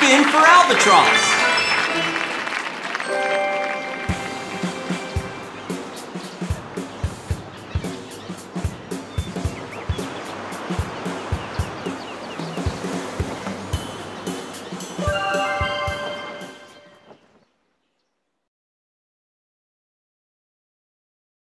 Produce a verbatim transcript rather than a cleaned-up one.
being for albatross.